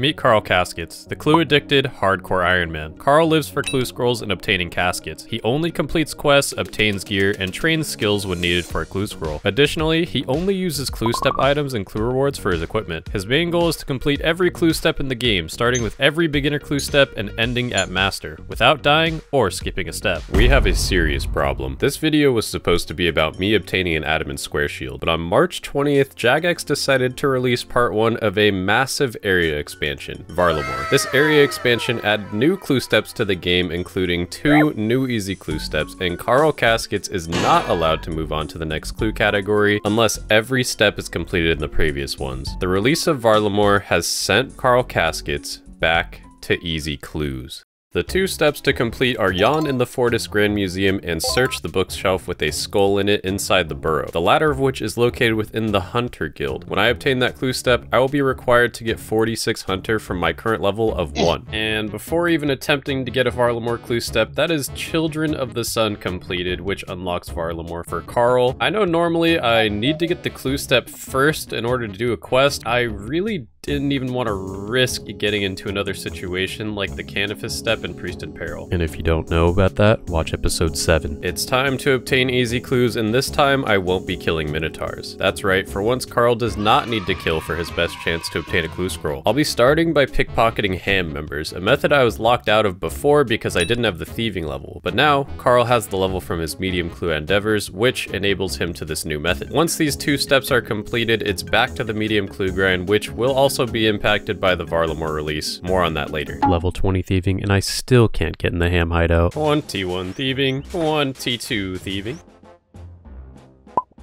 Meet Carl Caskets, the clue-addicted, hardcore Iron Man. Carl lives for clue scrolls and obtaining caskets. He only completes quests, obtains gear, and trains skills when needed for a clue scroll. Additionally, he only uses clue step items and clue rewards for his equipment. His main goal is to complete every clue step in the game, starting with every beginner clue step and ending at master, without dying or skipping a step. We have a serious problem. This video was supposed to be about me obtaining an adamant square shield, but on March 20th, Jagex decided to release part 1 of a massive area expansion. Varlamore. This area expansion added new clue steps to the game, including 2 new easy clue steps, and Carl Caskets is not allowed to move on to the next clue category unless every step is completed in the previous ones. The release of Varlamore has sent Carl Caskets back to easy clues. The 2 steps to complete are yawn in the Fortis Grand Museum and search the bookshelf with a skull in it inside the burrow, the latter of which is located within the Hunter Guild. When I obtain that clue step, I will be required to get 46 Hunter from my current level of 1. And before even attempting to get a Varlamore clue step, that is Children of the Sun completed, which unlocks Varlamore for Carl. I know normally I need to get the clue step first in order to do a quest. I really didn't even want to risk getting into another situation like the Canifis step in Priest in Peril. And if you don't know about that, watch episode 7. It's time to obtain easy clues, and this time I won't be killing minotaurs. That's right, for once Carl does not need to kill for his best chance to obtain a clue scroll. I'll be starting by pickpocketing ham members, a method I was locked out of before because I didn't have the thieving level. But now, Carl has the level from his medium clue endeavors, which enables him to this new method. Once these 2 steps are completed, it's back to the medium clue grind, which will also be impacted by the Varlamore release. More on that later. Level 20 thieving, and I still can't get in the ham hideout. 21 thieving, 22 thieving.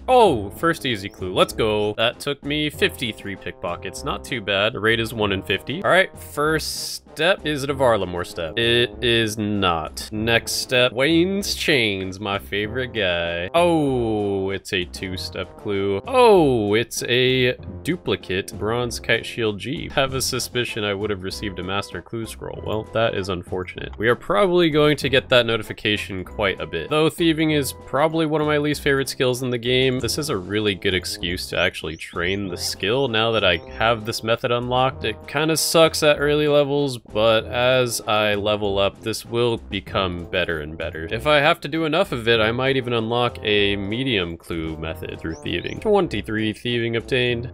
Oh, first easy clue, let's go. That took me 53 pickpockets, not too bad. The rate is 1 in 50. All right, first step, is it a Varlamore step? It is not. Next step, Wayne's Chains, my favorite guy. Oh, it's a 2-step clue. Oh, it's a duplicate bronze kite shield G. Have a suspicion I would have received a master clue scroll. Well, that is unfortunate. We are probably going to get that notification quite a bit. Though thieving is probably one of my least favorite skills in the game, this is a really good excuse to actually train the skill now that I have this method unlocked. It kind of sucks at early levels, but as I level up, this will become better and better. If I have to do enough of it, I might even unlock a medium clue method through thieving. 23 thieving obtained.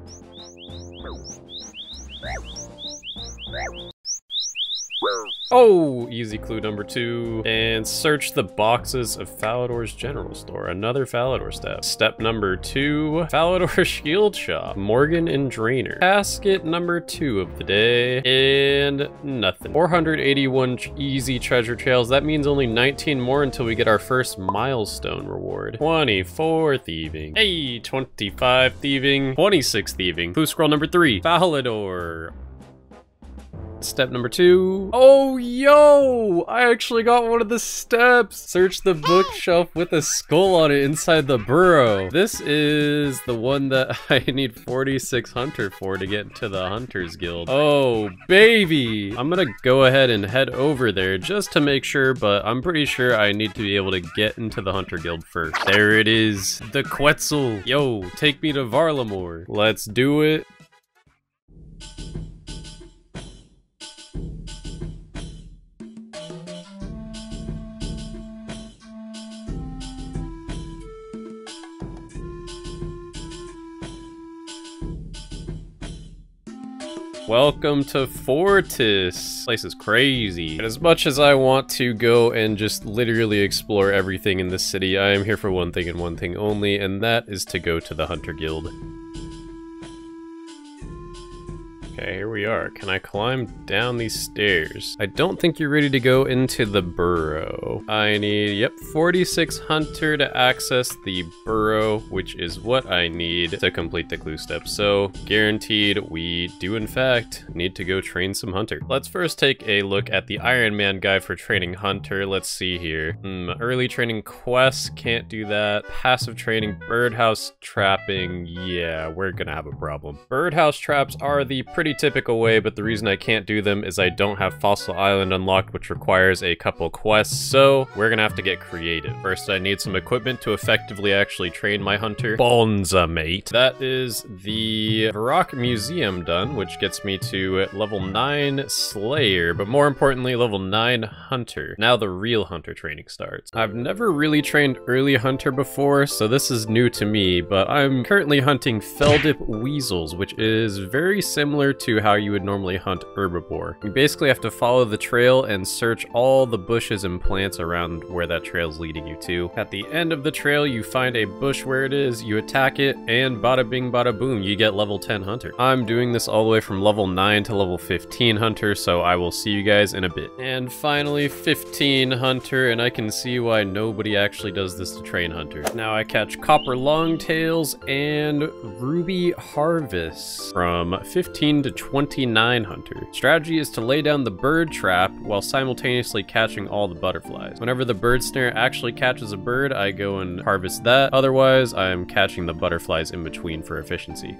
Oh, easy clue number 2, and search the boxes of Falador's general store, another Falador step. Step number 2, Falador Shield Shop, Morgan and Drainer. Casket number 2 of the day, and nothing. 481 easy treasure trails, that means only 19 more until we get our first milestone reward. 24 thieving, hey, 25 thieving, 26 thieving. Clue scroll number 3, Falador. Step number 2. Oh, yo! I actually got one of the steps! Search the bookshelf with a skull on it inside the burrow. This is the one that I need 46 Hunter for to get into the Hunters Guild. Oh, baby! I'm gonna go ahead and head over there just to make sure, but I'm pretty sure I need to be able to get into the Hunter Guild first. There it is! The Quetzal! Yo, take me to Varlamore. Let's do it. Welcome to Fortis. This place is crazy. And as much as I want to go and just literally explore everything in this city, I am here for one thing and one thing only, and that is to go to the Hunter Guild. Okay, here we are. Can I climb down these stairs? I don't think you're ready to go into the burrow. I need, yep, 46 Hunter to access the burrow, which is what I need to complete the clue step. So, guaranteed, we do in fact need to go train some Hunter. Let's first take a look at the Iron Man guide for training Hunter. Let's see here. Early training quests, can't do that. Passive training, birdhouse trapping, yeah, we're gonna have a problem. Birdhouse traps are the pretty pretty typical way, but the reason I can't do them is I don't have Fossil Island unlocked, which requires a couple quests, so we're gonna have to get creative. First, I need some equipment to effectively actually train my hunter. Bonza, mate. That is the Varrock Museum done, which gets me to level 9 Slayer, but more importantly, level 9 Hunter. Now the real hunter training starts. I've never really trained early hunter before, so this is new to me, but I'm currently hunting Feldip Weasels, which is very similar to how you would normally hunt herbivore. You basically have to follow the trail and search all the bushes and plants around where that trail's leading you to. At the end of the trail, you find a bush where it is, you attack it, and bada bing bada boom, you get level 10 hunter. I'm doing this all the way from level 9 to level 15 hunter, so I will see you guys in a bit. And finally 15 hunter, and I can see why nobody actually does this to train hunter. Now I catch copper longtails and ruby harvests from 15 to 29 hunter. Strategy is to lay down the bird trap while simultaneously catching all the butterflies. Whenever the bird snare actually catches a bird, I go and harvest that. Otherwise, I am catching the butterflies in between for efficiency.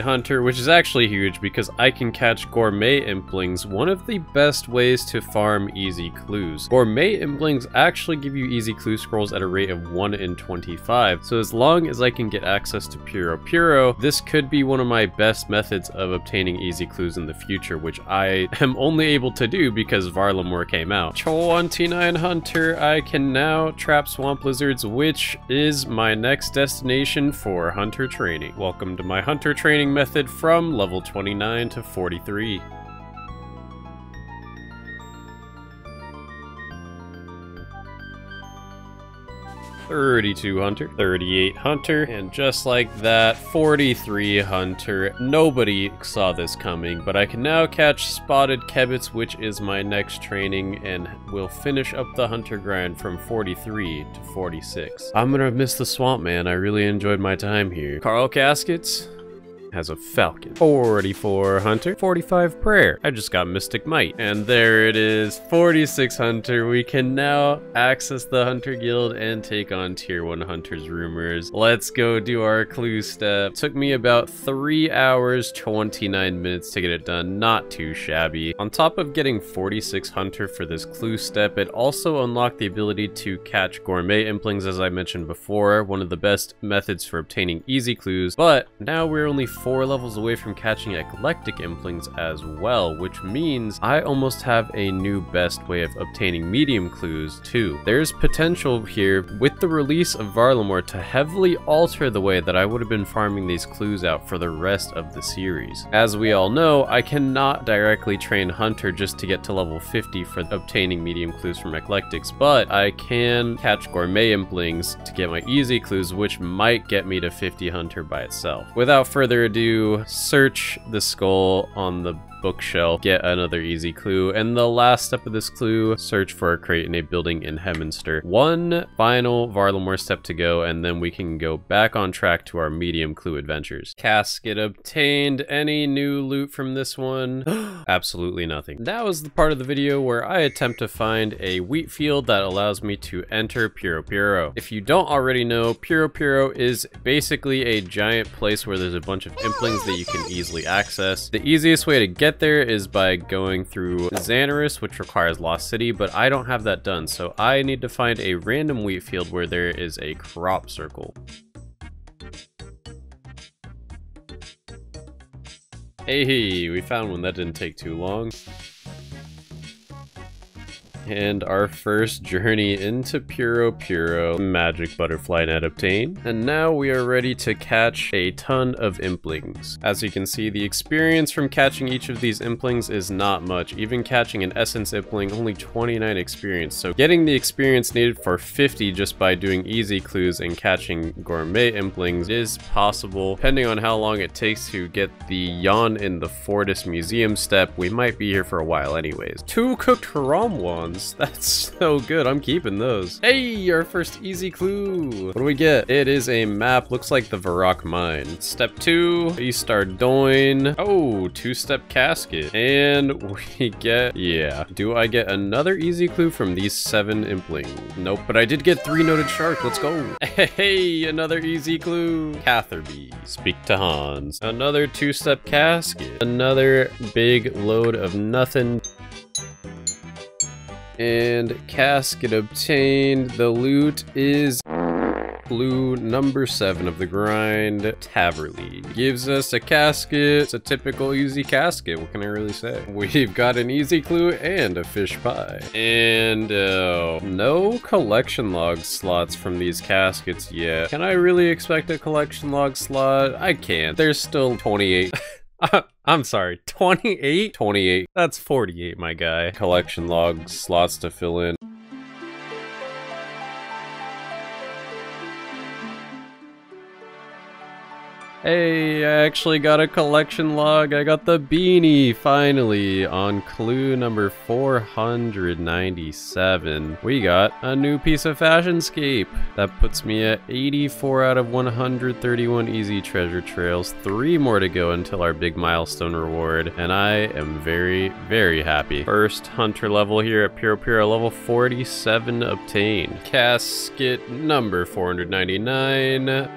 Hunter, which is actually huge because I can catch gourmet implings, one of the best ways to farm easy clues. Gourmet implings actually give you easy clue scrolls at a rate of 1 in 25, so as long as I can get access to Puro Puro, this could be one of my best methods of obtaining easy clues in the future, which I am only able to do because Varlamore came out. 29 Hunter, I can now trap swamp lizards, which is my next destination for hunter training. Welcome to my hunter training method from level 29 to 43. Hunter, 38 Hunter, and just like that, 43 Hunter. Nobody saw this coming, but I can now catch spotted kebbits, which is my next training, and will finish up the Hunter grind from 43 to 46. I'm gonna miss the swamp, man. I really enjoyed my time here. Carl Caskets has a falcon. 44 Hunter, 45 Prayer. I just got Mystic Might. And there it is, 46 Hunter. We can now access the Hunter Guild and take on Tier 1 Hunter's rumors. Let's go do our clue step. Took me about 3 hours, 29 minutes to get it done. Not too shabby. On top of getting 46 Hunter for this clue step, it also unlocked the ability to catch gourmet implings, as I mentioned before, one of the best methods for obtaining easy clues, but now we're only 4 levels away from catching eclectic implings as well, which means I almost have a new best way of obtaining medium clues too. There's potential here with the release of Varlamore to heavily alter the way that I would have been farming these clues out for the rest of the series. As we all know, I cannot directly train Hunter just to get to level 50 for obtaining medium clues from eclectics, but I can catch gourmet implings to get my easy clues, which might get me to 50 Hunter by itself. Without further ado, search the skull on the bookshelf, get another easy clue, and the last step of this clue, search for a crate in a building in Hemminster. One final Varlamore step to go, and then we can go back on track to our medium clue adventures. Casket obtained. Any new loot from this one? Absolutely nothing. That was the part of the video where I attempt to find a wheat field that allows me to enter Puro Puro. If you don't already know, Puro Puro is basically a giant place where there's a bunch of implings that you can easily access. The easiest way to get there is by going through Xanarus, which requires Lost City, but I don't have that done, so I need to find a random wheat field where there is a crop circle. Hey, we found one. That didn't take too long. And our first journey into Puro Puro, magic butterfly net obtained. And now we are ready to catch a ton of implings. As you can see, the experience from catching each of these implings is not much. Even catching an essence impling, only 29 experience. So getting the experience needed for 50 just by doing easy clues and catching gourmet implings is possible. Depending on how long it takes to get the yawn in the Fortis Museum step, we might be here for a while anyways. 2 cooked Romwans. ones. That's so good. I'm keeping those. Hey, our first easy clue. What do we get? It is a map. Looks like the Varrock Mine. Step 2, East Ardoyne. Oh, 2-step casket. And we get, yeah. Do I get another easy clue from these 7 Implings? Nope, but I did get 3-noted shark. Let's go. Hey, another easy clue. Catherby. Speak to Hans. Another 2-step casket. Another big load of nothing. And casket obtained. The loot is clue number 7 of the grind. Taverley gives us a casket. It's a typical easy casket. What can I really say? We've got an easy clue and a fish pie. And no collection log slots from these caskets yet. Can I really expect a collection log slot? I can't. There's still 28. I'm sorry, 28? 28. That's 48, my guy. Collection log slots to fill in. Hey, I actually got a collection log. I got the beanie, finally, on clue number 497. We got a new piece of Fashionscape. That puts me at 84 out of 131 easy treasure trails. 3 more to go until our big milestone reward, and I am very, very happy. First hunter level here at Puro Puro, level 47 obtained. Casket number 499.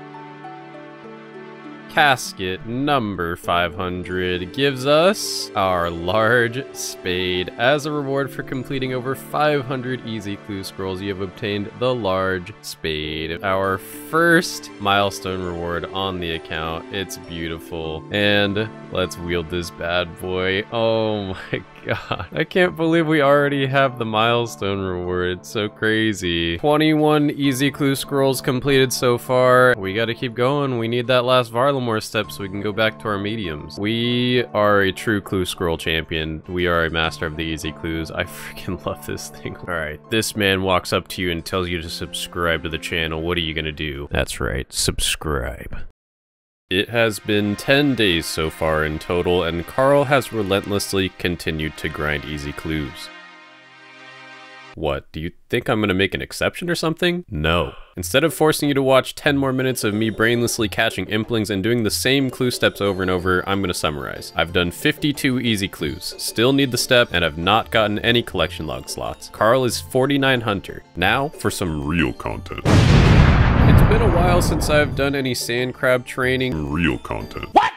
Casket number 500 gives us our large spade. As a reward for completing over 500 easy clue scrolls, you have obtained the large spade. Our first milestone reward on the account. It's beautiful. And let's wield this bad boy. Oh my god. I can't believe we already have the milestone reward. It's so crazy. 21 easy clue scrolls completed so far. We gotta keep going. We need that last Varlamore steps so we can go back to our mediums. We are a true clue scroll champion. We are a master of the easy clues. I freaking love this thing. All right, this man walks up to you and tells you to subscribe to the channel. What are you gonna do? That's right, subscribe. It has been 10 days so far in total, and Carl has relentlessly continued to grind easy clues. What, do you think I'm gonna make an exception or something? No. Instead of forcing you to watch 10 more minutes of me brainlessly catching Implings and doing the same clue steps over and over, I'm gonna summarize. I've done 52 easy clues, still need the step, and I've not gotten any collection log slots. Carl is 49 hunter. Now for some real content. It's been a while since I've done any sand crab training. Real content. What?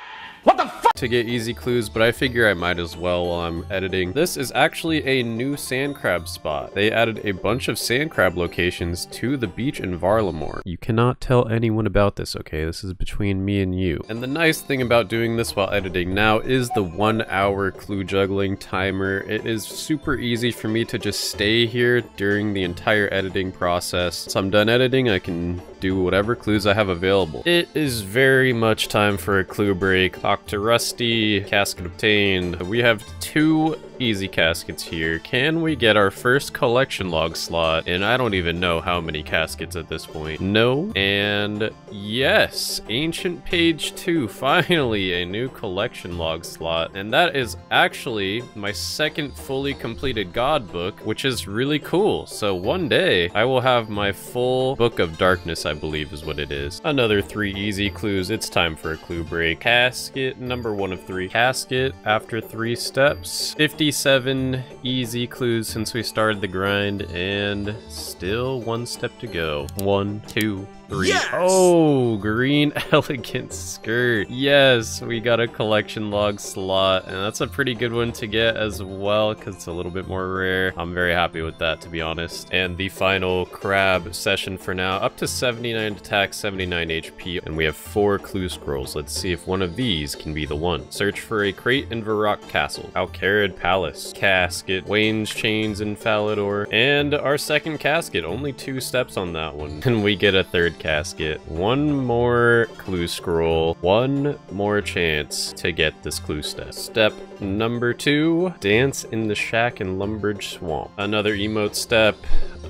What the fuck? To get easy clues, but I figure I might as well while I'm editing. This is actually a new sand crab spot. They added a bunch of sand crab locations to the beach in Varlamore. You cannot tell anyone about this, okay? This is between me and you. And the nice thing about doing this while editing now is the 1-hour clue juggling timer. It is super easy for me to just stay here during the entire editing process. So I'm done editing, I can do whatever clues I have available. It is very much time for a clue break. Talk to Rusty, casket obtained. We have 2 easy caskets here. Can we get our first collection log slot? And I don't even know how many caskets at this point. No, and yes, ancient page 2, finally a new collection log slot. And that is actually my second fully completed god book, which is really cool. So one day I will have my full book of darkness, I believe is what it is. Another 3 easy clues. It's time for a clue break. Casket number 1 of 3. Casket after 3 steps. 57 easy clues since we started the grind, and still 1 step to go. 1, 2, 3. Yes! Oh, green elegant skirt. Yes, we got a collection log slot, and that's a pretty good one to get as well because it's a little bit more rare. I'm very happy with that, to be honest. And the final crab session for now, up to 79 attack, 79 HP, and we have 4 clue scrolls. Let's see if one of these can be the one. Search for a crate in Varrock Castle, Alcarid Palace, casket, Wayne's Chains in Falador, and our second casket. Only 2 steps on that one, and we get a third casket. 1 more clue scroll, 1 more chance to get this clue step. Step number 2, dance in the shack in Lumbridge Swamp. Another emote step,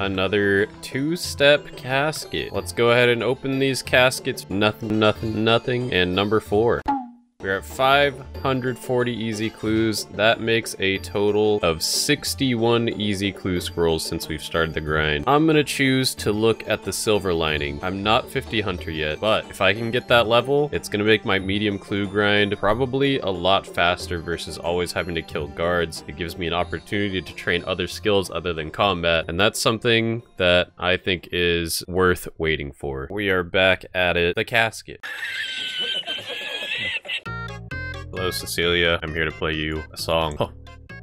another 2-step casket. Let's go ahead and open these caskets. Nothing, nothing, nothing, and number 4. We're at 540 easy clues. That makes a total of 61 easy clue scrolls since we've started the grind. I'm gonna choose to look at the silver lining. I'm not 50 hunter yet, but if I can get that level, it's gonna make my medium clue grind probably a lot faster versus always having to kill guards. It gives me an opportunity to train other skills other than combat, and that's something that I think is worth waiting for. We are back at it. The casket. Hello, Cecilia. I'm here to play you a song. Oh,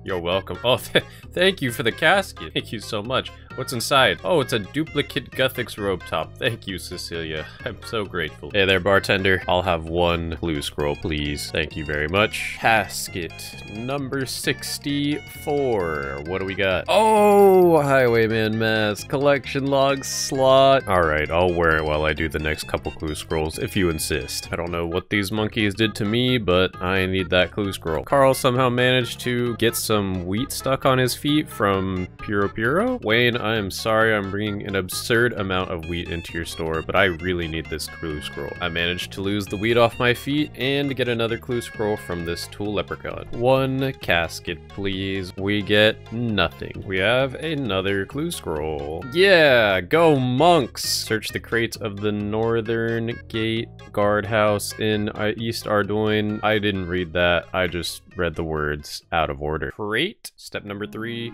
you're welcome. Oh, thank you for the casket. Thank you so much. What's inside? Oh, it's a duplicate Guthix rope top. Thank you, Cecilia. I'm so grateful. Hey there, bartender. I'll have one clue scroll, please. Thank you very much. Casket number 64. What do we got? Oh, Highwayman mask. Collection log slot. All right, I'll wear it while I do the next couple clue scrolls, if you insist. I don't know what these monkeys did to me, but I need that clue scroll. Carl somehow managed to get some wheat stuck on his feet from Puro Puro. Wayne, I am sorry I'm bringing an absurd amount of wheat into your store, but I really need this clue scroll. I managed to lose the wheat off my feet and get another clue scroll from this tool leprechaun. One casket, please. We get nothing. We have another clue scroll. Yeah, go monks! Search the crates of the Northern Gate Guardhouse in East Ardoyne. I didn't read that. I just read the words out of order. Crate, step number 3.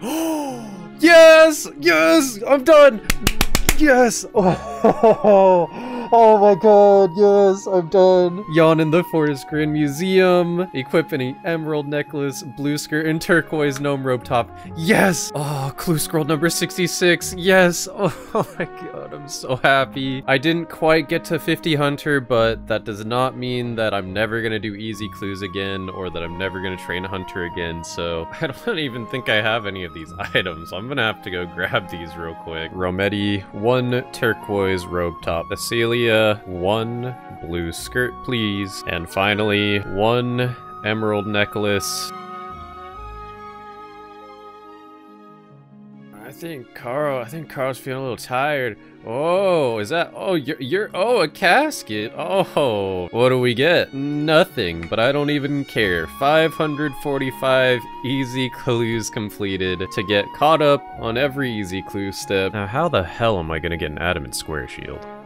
Yes! Yes! I'm done! Yes! Oh my god, yes, I'm done. Yawn in the Fortis Grand Museum. Equip an emerald necklace, blue skirt, and turquoise gnome rope top. Yes! Oh, clue scroll number 66. Yes! Oh my god, I'm so happy. I didn't quite get to 50 hunter, but that does not mean that I'm never gonna do easy clues again or that I'm never gonna train a hunter again, so I don't even think I have any of these items. I'm gonna have to go grab these real quick. Rometti, 1 turquoise rope top. Acelia, 1 blue skirt, please. And finally, 1 emerald necklace. I think Carl's feeling a little tired. Oh, is that, oh, you're, oh, a casket. Oh, what do we get? Nothing, but I don't even care. 545 easy clues completed to get caught up on every easy clue step. Now, how the hell am I gonna get an adamant square shield?